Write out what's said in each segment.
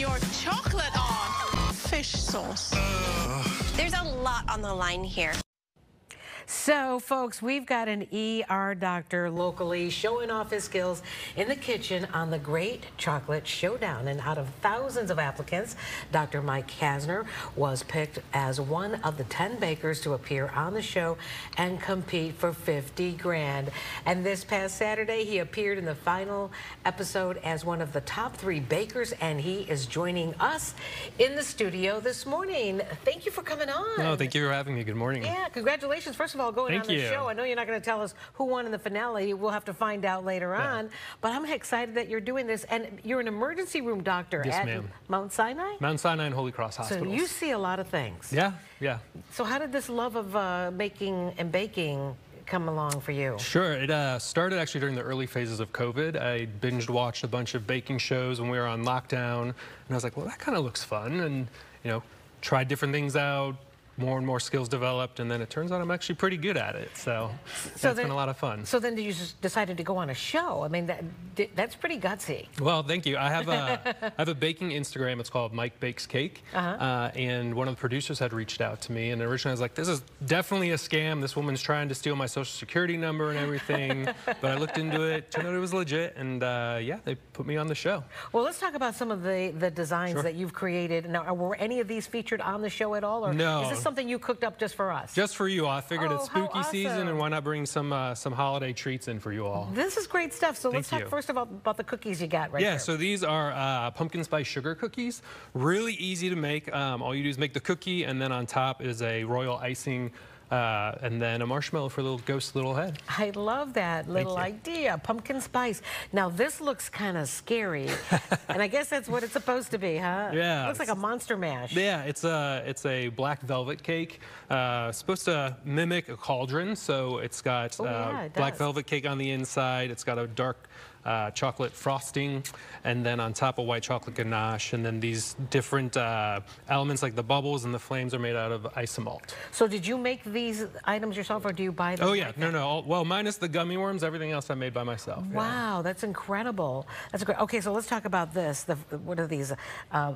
your chocolate on. Fish sauce. There's a lot on the line here. So, folks, we've got an ER doctor locally showing off his skills in the kitchen on The Great Chocolate Showdown. And out of thousands of applicants, Dr. Mike Casner was picked as one of the 10 bakers to appear on the show and compete for $50,000. And this past Saturday, he appeared in the final episode as one of the top 3 bakers, and he is joining us in the studio this morning. Thank you for coming on. No, thank you for having me. Good morning. Yeah, congratulations. First of all, going on the show. I know you're not going to tell us who won in the finale. We'll have to find out later on. But I'm excited that you're doing this. And you're an emergency room doctor at Mount Sinai? Mount Sinai and Holy Cross Hospital. So you see a lot of things. Yeah, yeah. So how did this love of making and baking come along for you? Sure. It started actually during the early phases of COVID. I binged watched a bunch of baking shows when we were on lockdown. And I was like, well, that kind of looks fun. And, you know, tried different things out. More and more skills developed, and then it turns out I'm actually pretty good at it, so it's been a lot of fun. So then you just decided to go on a show. I mean, that's pretty gutsy. Well, thank you. I have a, I have a baking Instagram. It's called Mike Bakes Cake, and one of the producers had reached out to me, and originally I was like, this is definitely a scam. This woman's trying to steal my social security number and everything, but I looked into it, turned out it was legit, and yeah, they put me on the show. Well, let's talk about some of the designs that you've created. Now, were any of these featured on the show at all? Or no. Is this something you cooked up just for us? Just for you all. I figured it's spooky season, and why not bring some holiday treats in for you all? This is great stuff. So let's talk first about the cookies you got right here. Yeah, so these are pumpkin spice sugar cookies. Really easy to make. All you do is make the cookie, and then on top is a royal icing. And then a marshmallow for the ghost's little head. I love that little idea, pumpkin spice. Now, this looks kind of scary, and I guess that's what it's supposed to be, huh? Yeah. It looks like a monster mash. Yeah, it's a black velvet cake. Supposed to mimic a cauldron, so it's got it black velvet cake on the inside. It's got a dark chocolate frosting, and then on top a white chocolate ganache, and then these different elements like the bubbles and the flames are made out of isomalt. So did you make these items yourself, or do you buy them? Oh yeah, no, well, minus the gummy worms, everything else I made by myself. Wow, that's incredible. That's great. Okay, so let's talk about this. What are these,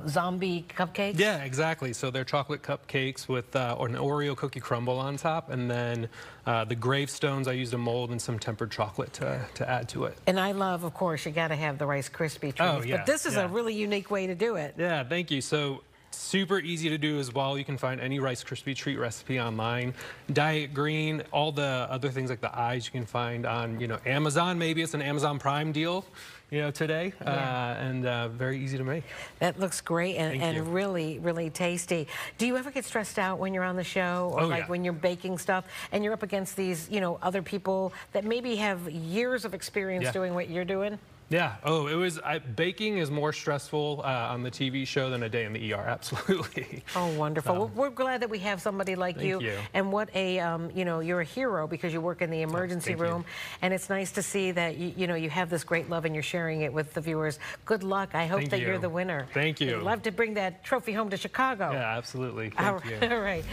zombie cupcakes? Yeah, exactly. So they're chocolate cupcakes with an Oreo cookie crumble on top, and then the gravestones, I used a mold and some tempered chocolate to add to it. And I love, of course, you got to have the Rice Krispie treats, but this is a really unique way to do it. Yeah, thank you. So super easy to do as well. You can find any Rice Krispie treat recipe online. Diet Green, all the other things like the eyes you can find on, you know, Amazon. Maybe it's an Amazon Prime deal, you know, today, and very easy to make. That looks great and really, really tasty. Do you ever get stressed out when you're on the show, or when you're baking stuff and you're up against these, you know, other people that maybe have years of experience doing what you're doing? Yeah. Oh, it was. Baking is more stressful on the TV show than a day in the ER. Absolutely. Oh, wonderful. We're glad that we have somebody like you. And what a, you know, you're a hero because you work in the emergency room, and it's nice to see that you know, you have this great love and you're sharing it with the viewers. Good luck. I hope that you're the winner. Thank you. We'd love to bring that trophy home to Chicago. Yeah, absolutely. Thank you. All right.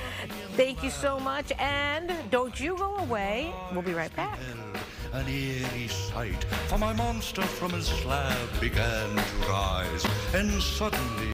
Thank you so much, and don't you go away. We'll be right back. An eerie sight, for my monster from his slab began to rise, and suddenly